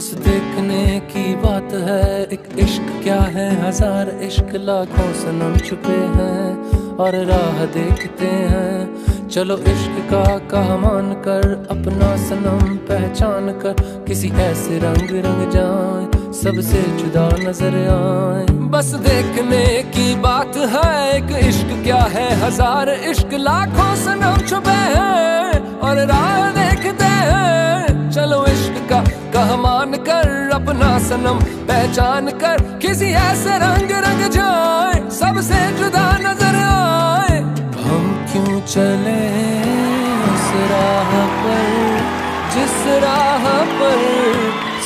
बस देखने की बात है एक इश्क क्या है, हजार इश्क लाखों सनम छुपे हैं और राह देखते हैं। चलो इश्क का कहा मान कर अपना सनम पहचान कर, किसी ऐसे रंग रंग जाए सबसे जुदा नजर आए। बस देखने की बात है एक इश्क क्या है, हजार इश्क लाखों सनम छुपे हैं और राह देखते हैं। चलो इश्क का कहमान कर अपना सनम पहचान कर, किसी ऐसे रंग रंग जाए सबसे जुदा नजर आए। हम क्यों चले उस राह पर जिस राह पर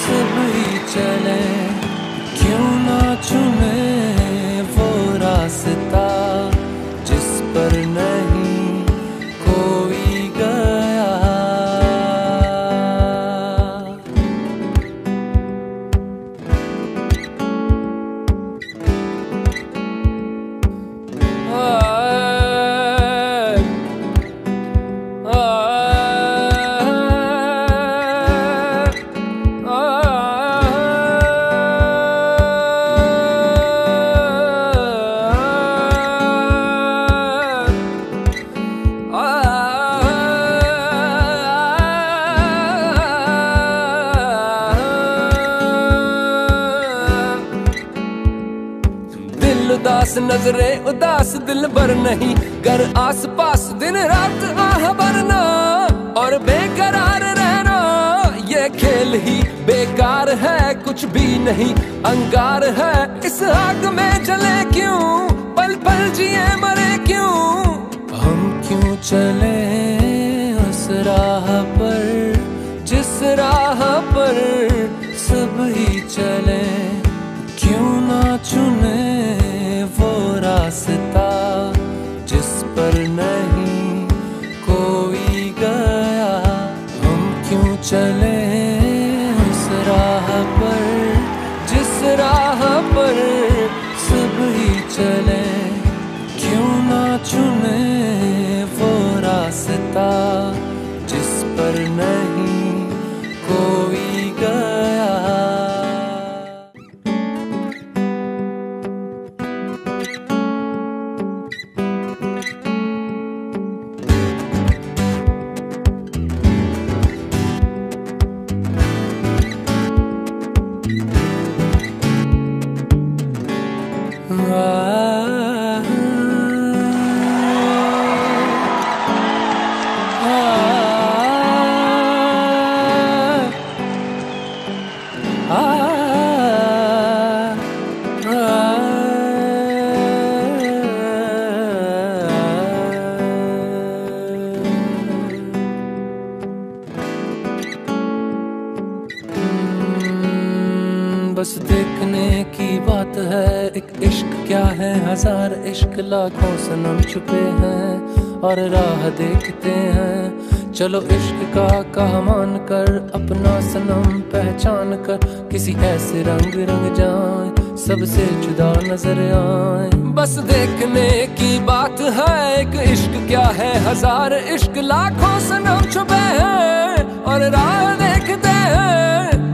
सभी चले, क्यों ना चुने वो रास्ता जिस पर नहीं उदास नजरे उदास दिल भर नहीं घर आस पास दिन रात आह भरना और बेकरार रहना। ये खेल ही बेकार है कुछ भी नहीं अंगार है, इस आग में जले क्यों पल पल जिए मरे क्यों। हम क्यों चले उस राह पर जिस राह पर सब ही चले, क्यों ना चुने वो रास्ता जिस पर नहीं कोई गया। हम क्यों चले उस राह पर जिस राह पर सब ही चले, क्यों ना चुने वो रास्ता जिस पर नहीं कोई गया। बस देखने की बात है एक इश्क क्या है, हजार इश्क लाखों सनम छुपे हैं और राह देखते हैं। चलो इश्क का कहा मान कर अपना सनम पहचान कर, किसी ऐसे रंग रंग जाए सबसे जुदा नजर आए। बस देखने की बात है एक इश्क क्या है, हजार इश्क लाखों सनम छुपे हैं और राह देखते हैं।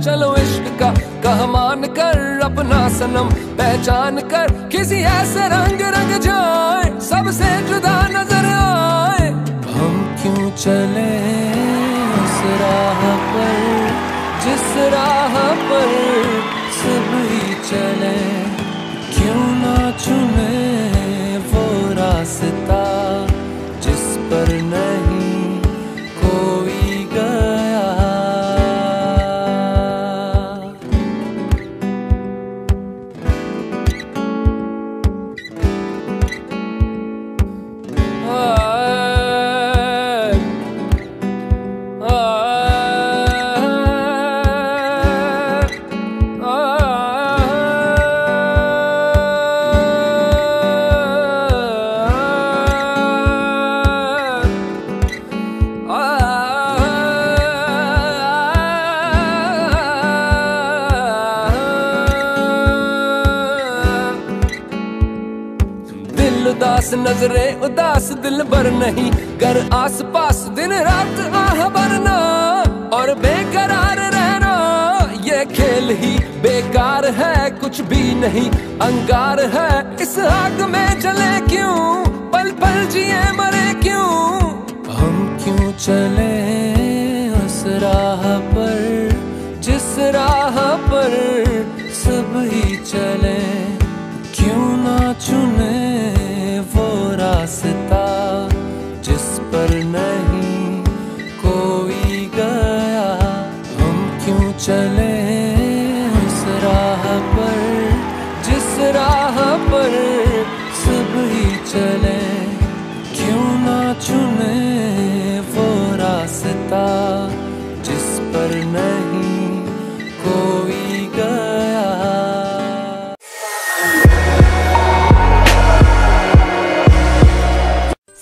चलो इश्क का कहा मान कर अपना सनम पहचान कर, किसी ऐसे रंग रंग जाए सबसे जुदा नजर आए। हम क्यों चले उस राह पर जिस राह पर सभी चले, क्यों ना चुने वो रास्ता जिस पर नहीं दिल उदास नजरे उदास दिल भर नहीं घर आस पास दिन रात आह भरना और बेकरार रहना ये खेल ही बेकार है कुछ भी नहीं अंगार है इस आग में जले क्यों पल पल जिए मरे क्यों हम क्यों चले उस राह पर जिस राह पर सब ही चले क्यों ना चुने वो रास्ता जिस पर नहीं कोई गया हम क्यों चले उस राह पर जिस राह पर सब ही चले क्यों ना चुने वो रास्ता जिस पर नहीं कोई गया।